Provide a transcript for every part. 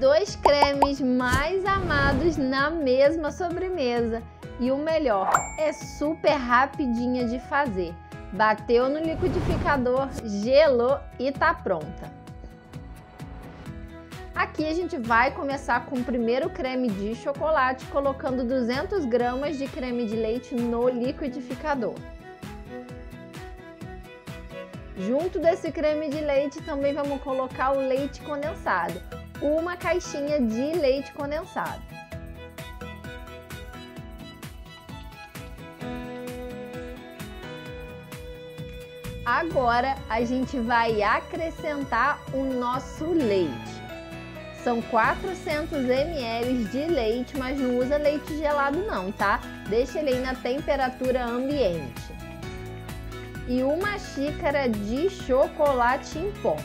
dois cremes mais amados na mesma sobremesa. E o melhor, é super rapidinha de fazer. Bateu no liquidificador, gelou e tá pronta. Aqui a gente vai começar com o primeiro creme de chocolate, colocando 200 gramas de creme de leite no liquidificador. Junto desse creme de leite também vamos colocar o leite condensado, uma caixinha de leite condensado. Agora a gente vai acrescentar o nosso leite. São 400 ml de leite, mas não usa leite gelado não, tá? Deixa ele aí na temperatura ambiente. E uma xícara de chocolate em pó.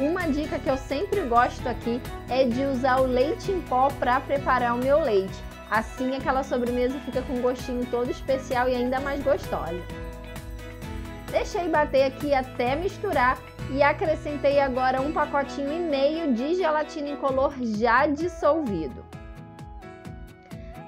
Uma dica que eu sempre gosto aqui é de usar o leite em pó para preparar o meu leite. Assim aquela sobremesa fica com um gostinho todo especial e ainda mais gostosa. Deixei bater aqui até misturar. E acrescentei agora um pacotinho e meio de gelatina incolor já dissolvido.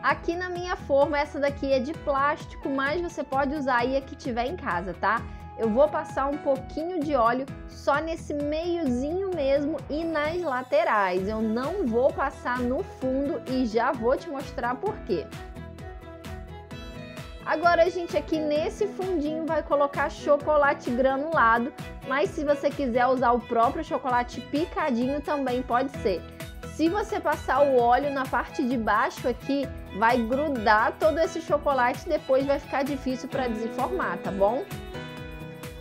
Aqui na minha forma, essa daqui é de plástico, mas você pode usar aí a que tiver em casa, tá? Eu vou passar um pouquinho de óleo só nesse meiozinho mesmo e nas laterais. Eu não vou passar no fundo e já vou te mostrar por quê. Agora a gente aqui nesse fundinho vai colocar chocolate granulado, mas se você quiser usar o próprio chocolate picadinho também pode ser. Se você passar o óleo na parte de baixo aqui, vai grudar todo esse chocolate e depois vai ficar difícil para desenformar, tá bom?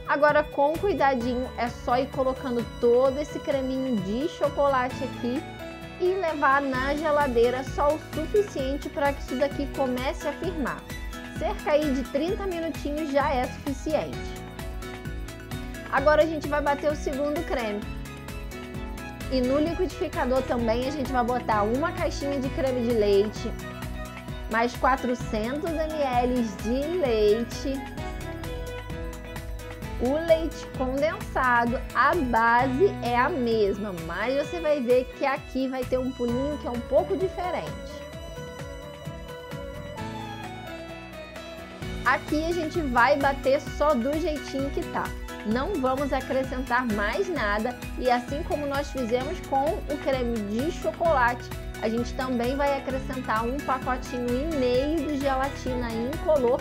Agora com cuidadinho é só ir colocando todo esse creminho de chocolate aqui e levar na geladeira só o suficiente para que isso daqui comece a firmar. Cerca aí de 30 minutinhos já é suficiente. Agora a gente vai bater o segundo creme. E no liquidificador também a gente vai botar uma caixinha de creme de leite, mais 400 ml de leite, o leite condensado, a base é a mesma, mas você vai ver que aqui vai ter um pulinho que é um pouco diferente. Aqui a gente vai bater só do jeitinho que tá. Não vamos acrescentar mais nada e assim como nós fizemos com o creme de chocolate, a gente também vai acrescentar um pacotinho e meio de gelatina incolor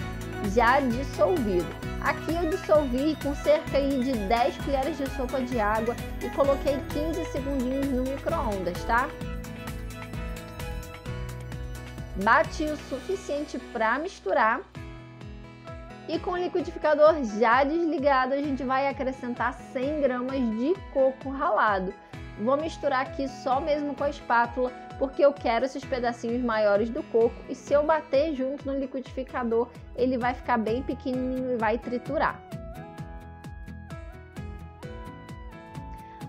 já dissolvido. Aqui eu dissolvi com cerca de 10 colheres de sopa de água e coloquei 15 segundinhos no micro-ondas, tá? Bati o suficiente para misturar. E com o liquidificador já desligado, a gente vai acrescentar 100 gramas de coco ralado. Vou misturar aqui só mesmo com a espátula, porque eu quero esses pedacinhos maiores do coco. E se eu bater junto no liquidificador, ele vai ficar bem pequenininho e vai triturar.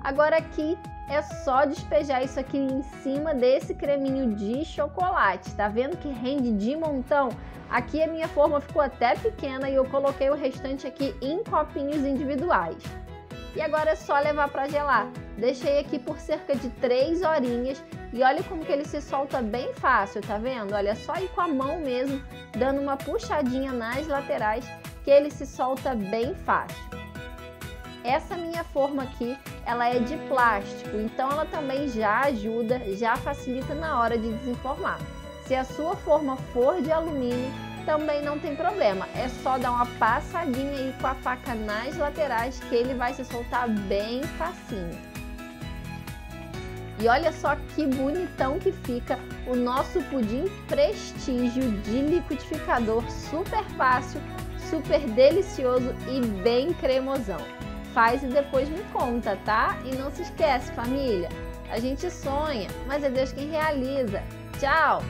Agora aqui é só despejar isso aqui em cima desse creminho de chocolate. Tá vendo que rende de montão? Aqui a minha forma ficou até pequena e eu coloquei o restante aqui em copinhos individuais. E agora é só levar para gelar. Deixei aqui por cerca de 3 horinhas e olha como que ele se solta bem fácil, tá vendo? Olha, é só ir com a mão mesmo, dando uma puxadinha nas laterais que ele se solta bem fácil. Essa minha forma aqui, ela é de plástico, então ela também já ajuda, já facilita na hora de desenformar. Se a sua forma for de alumínio, também não tem problema. É só dar uma passadinha aí com a faca nas laterais que ele vai se soltar bem facinho. E olha só que bonitão que fica o nosso pudim prestígio de liquidificador, super fácil, super delicioso e bem cremosão. Faz e depois me conta, tá? E não se esquece, família, a gente sonha, mas é Deus quem realiza. Tchau!